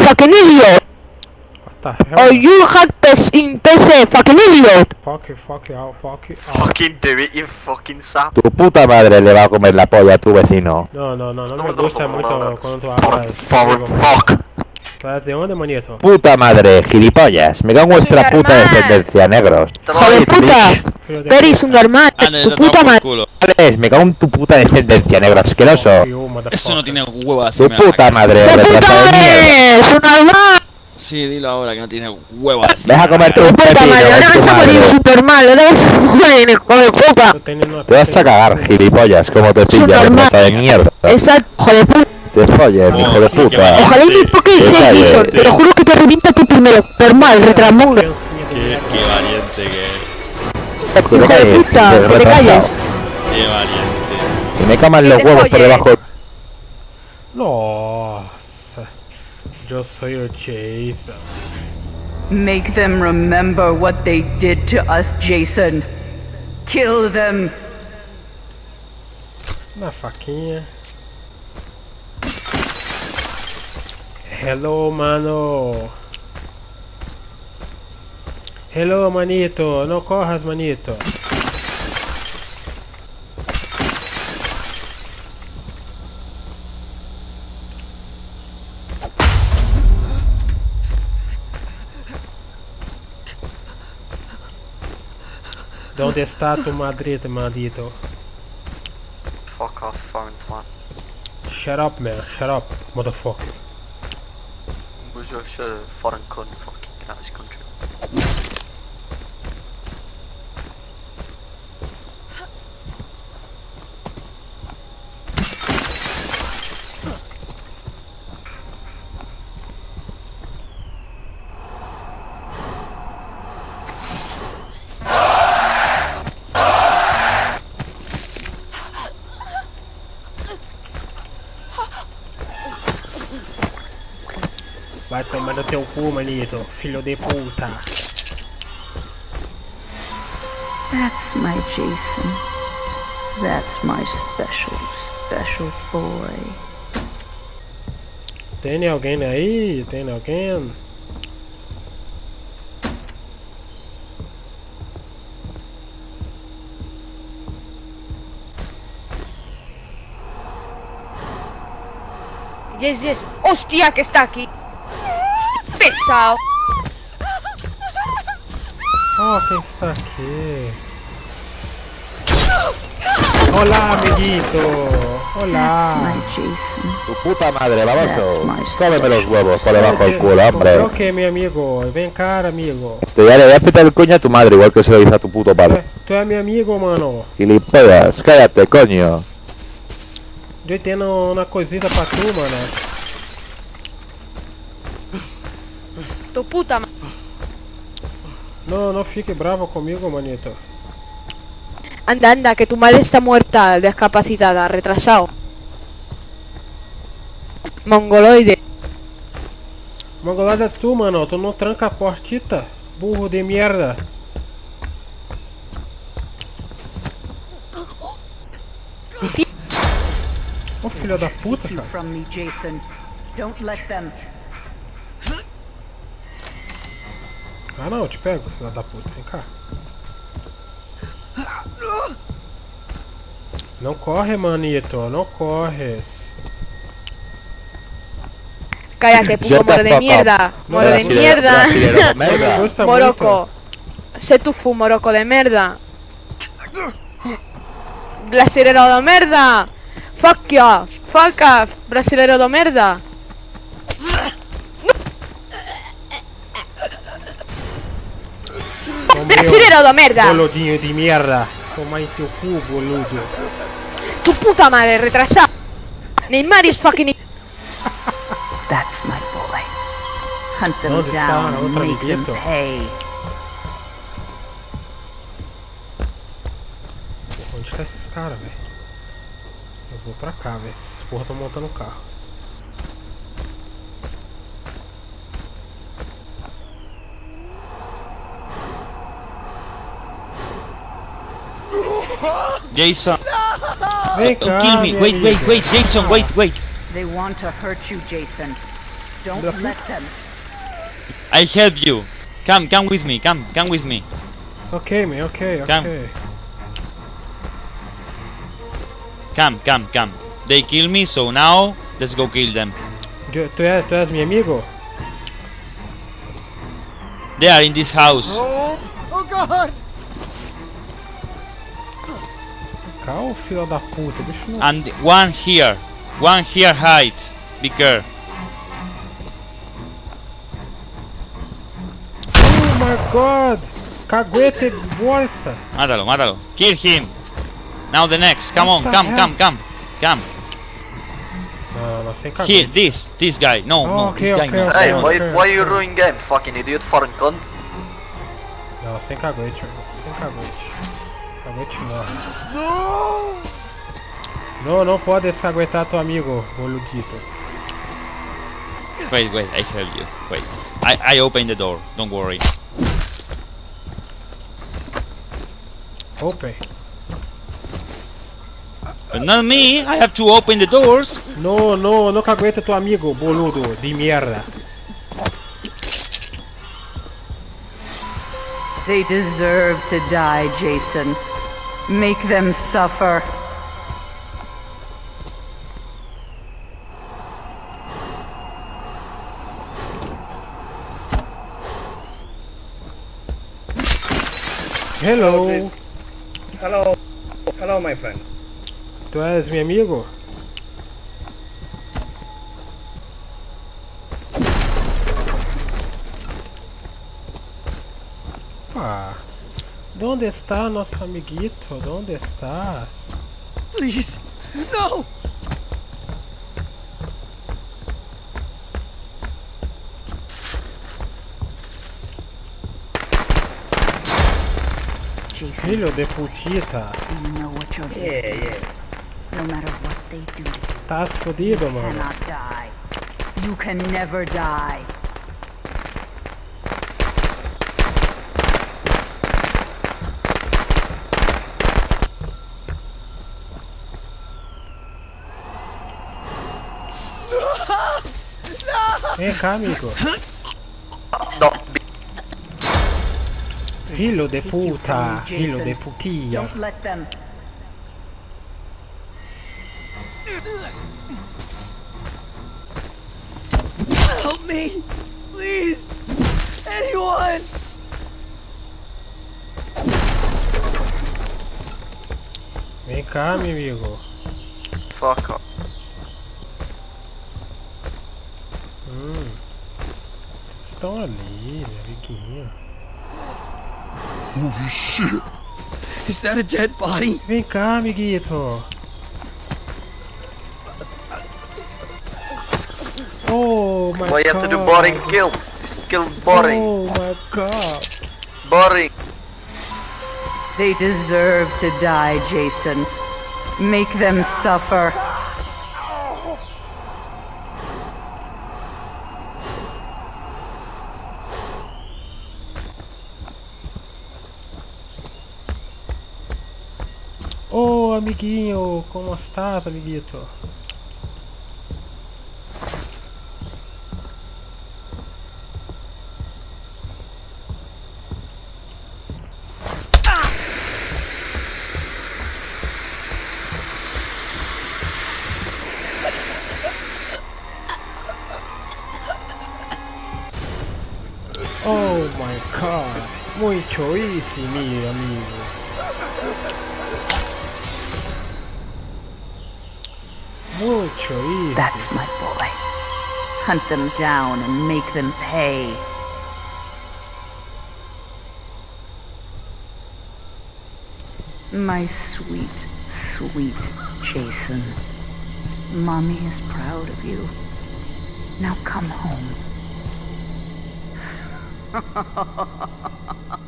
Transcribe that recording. fucking idiot! What the hell? Or you hack in PC, fucking idiot! Fuck it out. Fucking David, you fucking sap. Tu puta madre le va a comer la polla a tu vecino. No me gusta mucho cuando tú hablas. Fuck. ¿De dónde manieto? Puta madre, gilipollas. Me cago en vuestra puta descendencia, negros. ¡Joder, puta! Eres un normal, tu puta madre. Me cago en tu puta descendencia, negro asqueroso. Eso no tiene huevas. Tu puta madre, retrasado de mierda. ¡Es un normal! Sí, dilo ahora que no tiene huevas. Deja comerte un pepino. Puta madre, ahora vas a morir super mal. Ahora vas a morir, hijo de puta. Te vas a cagar, gilipollas, como te pilla, retrasado de mierda. Exacto, hijo de puta. Te folles, hijo de puta. Ojalá y me toque el Jason, pero juro que te revienta tú primero. Normal, retramonga. Qué valiente que es. Hijo de puta, que te calles. Qué valiente. Que me caman los huevos por debajo. No, yo soy el Jason. Make them remember what they did to us, Jason. Kill them. Una faquilla. Hello, mano. Hello, manito. No cojas, manito. ¿Dónde está tu madre, maldito? Fuck off, phone, man. Shut up, man. Shut up, motherfucker. Sure, foreign country, fucking nice country. Vai tomar no teu cu, manito, filho de puta. That's my Jason. That's my special boy. Tem alguém aí? Tem alguém? Yes. Hostia, que está aqui. Pesado. Oh, ¿quién está aquí? Hola, amiguito. Hola. Tu puta madre, baboso. Cómeme los huevos por debajo del culo, hombre. Ok, mi amigo. Ven cara, amigo. Te voy a petar el coño a tu madre, igual que se lo dice a tu puto padre. Tú eres mi amigo, mano. Gilipollas, cállate, coño. Yo tengo una cosita para tú, mano. Tu puta madre. No fique bravo conmigo, manito. Anda, que tu madre está muerta, discapacitada, retrasado. Mongoloide. Mongoloide tú, mano, tú no trancas portita, burro de mierda. Oh, filho da puta, cara. Ah não, eu te pego, filha da puta, vem cá. Não corre, manito, não corre. Cállate, puto moro de mierda. Moro de mierda. Moroco. Sé tu fu, moroco de merda. Brasileiro de merda. Fuck you, fuck off, brasileiro de merda. Brasileiro da merda! Boludinho de merda! Toma em teu cu, boludo! Tu puta madre, retrasado! Neymar is fucking... That's my boy. Hunt them down, make them pay. Onde tá esses caras, velho? Eu vou pra cá, velho. Esses porra estão montando o carro. Jason, don't kill me. Wait, Jason, wait. They want to hurt you, Jason. Don't let them. I help you. Come with me. Come with me. Okay, me. Okay. Come. Come. They kill me, so now let's go kill them. Tú eres mi amigo. They are in this house. Oh God! Calma, filho da puta, deixa eu... And one here hide. Be careful. Oh my God! Caguete bolsa. Mátalo. Kill him. Now the next. Come on, come. No, sem caguete. Here, this guy. No, this guy. Okay, hey, why you ruin game, fucking idiot, foreign cunt? Não, sem caguete. Caguete morre. Não pode caguetar teu amigo, boludito. Wait, I help you. Wait. I open the door, don't worry. Open. Not me, I have to open the doors. No cagueta tu amigo, boludo de mierda. They deserve to die, Jason. Make them suffer. Hello, my friend. Tu és meu amigo? Onde está nosso amiguito? Onde está? Please, no! Filho de putita! Yeah. No matter what they do, estás fodido, mano. You can never die. Vem cá, amigo. No. Filho de puta, filho de putinha. Help me, please. Anyone? Vem cá, meu amigo. Fuck up. Estão ali, meu amiguinho. Holy shit! Is that a dead body? Vem cá, amiguito. Why you have to do boring kill? Just kill boring. Oh my God. Boring. They deserve to die, Jason. Make them suffer. Oh, amiguinho, como estás, amiguito? Oh my God, muito easy, meu amigo. Muito easy. That's my boy. Hunt them down and make them pay. My sweet, sweet Jason. Mommy is proud of you. Now come home. Ha ha ha ha ha ha.